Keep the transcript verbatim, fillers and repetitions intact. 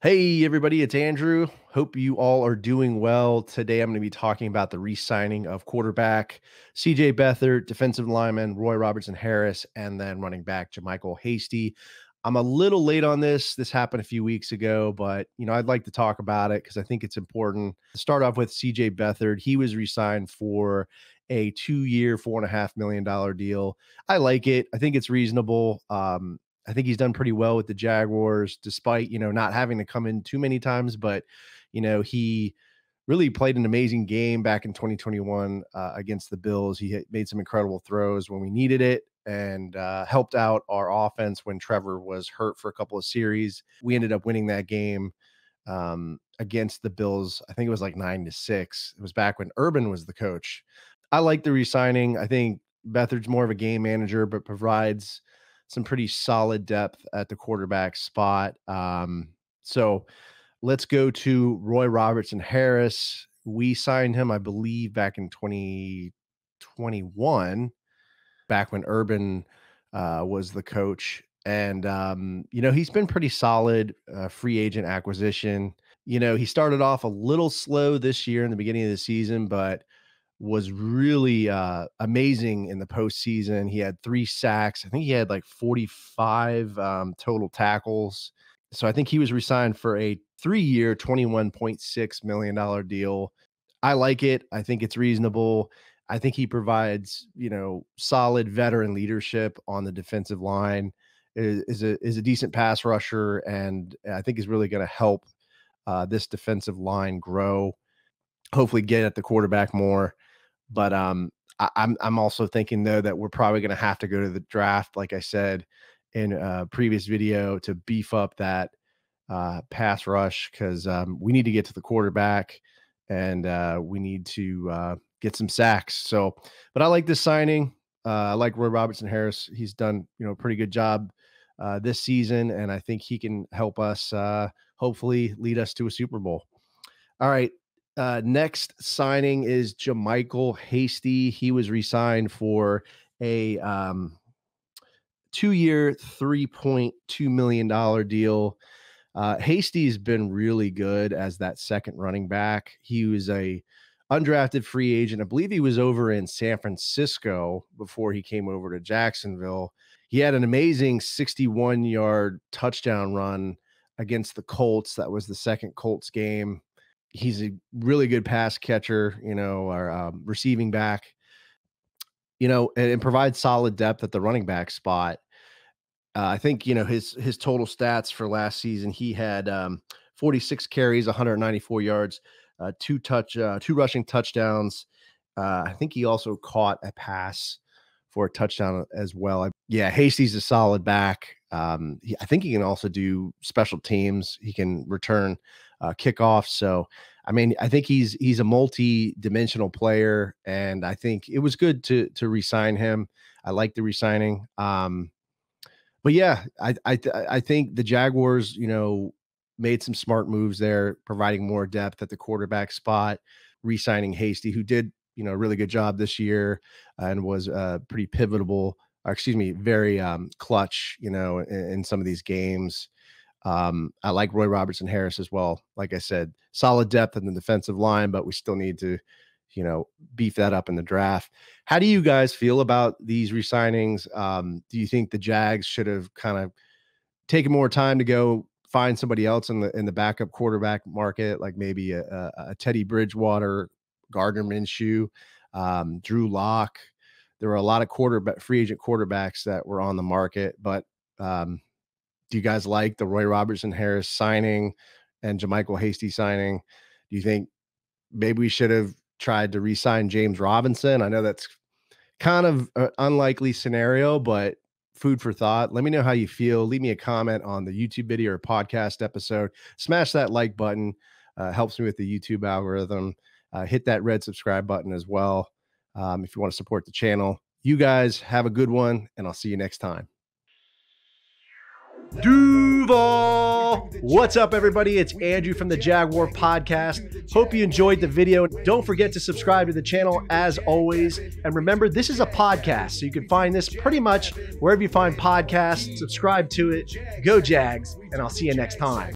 Hey everybody, it's Andrew. Hope you all are doing well. Today I'm going to be talking about the re-signing of quarterback C J. Beathard, defensive lineman Roy Robertson-Harris, and then running back JaMycal Hasty. I'm a little late on this. This happened a few weeks ago, but you know, I'd like to talk about it because I think it's important. To start off with C J. Beathard, he was re-signed for a two-year, four point five million dollars deal. I like it. I think it's reasonable. Um, I think he's done pretty well with the Jaguars, despite, you know, not having to come in too many times. But, you know, he really played an amazing game back in twenty twenty-one uh, against the Bills. He had made some incredible throws when we needed it and uh, helped out our offense when Trevor was hurt for a couple of series. We ended up winning that game um, against the Bills. I think it was like nine to six. It was back when Urban was the coach. I like the re-signing. I think Beathard's more of a game manager, but provides some pretty solid depth at the quarterback spot. Um, so let's go to Roy Robertson-Harris. We signed him, I believe, back in twenty twenty-one, back when Urban uh, was the coach. And, um, you know, he's been pretty solid uh, free agent acquisition. You know, he started off a little slow this year in the beginning of the season, but was really uh, amazing in the postseason. He had three sacks. I think he had like forty-five um, total tackles. So I think he was re-signed for a three-year, twenty-one point six million dollars deal. I like it. I think it's reasonable. I think he provides, you know, solid veteran leadership on the defensive line, is, is, a, is a decent pass rusher, and I think is really going to help uh, this defensive line grow, hopefully get at the quarterback more. But um, I, I'm I'm also thinking, though, that we're probably going to have to go to the draft, like I said in a previous video, to beef up that uh, pass rush, because um, we need to get to the quarterback and uh, we need to uh, get some sacks. So, but I like this signing. Uh, I like Roy Robertson-Harris. He's done, you know, a pretty good job uh, this season, and I think he can help us uh, hopefully lead us to a Super Bowl. All right. Uh, next signing is JaMycal Hasty. He was re-signed for a um, two-year, three point two million dollars deal. Uh, Hasty's been really good as that second running back. He was a undrafted free agent. I believe he was over in San Francisco before he came over to Jacksonville. He had an amazing sixty-one yard touchdown run against the Colts. That was the second Colts game. He's a really good pass catcher, you know, or um, receiving back, you know, and, and provides solid depth at the running back spot. Uh, I think, you know, his his total stats for last season, he had um, forty-six carries, one hundred ninety-four yards, uh, two touch, uh, two rushing touchdowns. Uh, I think he also caught a pass for a touchdown as well. I, yeah, Hasty's a solid back. Um, he, I think he can also do special teams. He can return Uh, kickoff. So, I mean, I think he's he's a multi-dimensional player, and I think it was good to to re-sign him. I like the re-signing. Um, but yeah, I I, I think the Jaguars, you know, made some smart moves there, providing more depth at the quarterback spot, re-signing Hasty, who did, you know, a really good job this year and was uh, pretty pivotal. Or excuse me, very um, clutch, you know, in, in some of these games. Um, I like Roy Robertson-Harris as well. Like I said, solid depth in the defensive line, but we still need to, you know, beef that up in the draft. How do you guys feel about these re-signings? Um, do you think the Jags should have kind of taken more time to go find somebody else in the in the backup quarterback market, like maybe a, a, a Teddy Bridgewater, Gardner Minshew, um, Drew Lock? There were a lot of quarterback free agent quarterbacks that were on the market, but um, do you guys like the Roy Robertson-Harris signing and JaMycal Hasty signing? Do you think maybe we should have tried to re-sign James Robinson? I know that's kind of an unlikely scenario, but food for thought. Let me know how you feel. Leave me a comment on the YouTube video or podcast episode. Smash that like button. Uh, helps me with the YouTube algorithm. Uh, hit that red subscribe button as well um, if you want to support the channel. You guys have a good one, and I'll see you next time. Duval. What's up, everybody? It's Andrew from the Jaguar Podcast. Hope you enjoyed the video. Don't forget to subscribe to the channel as always. And remember, this is a podcast, so you can find this pretty much wherever you find podcasts. Subscribe to it. Go Jags, and I'll see you next time.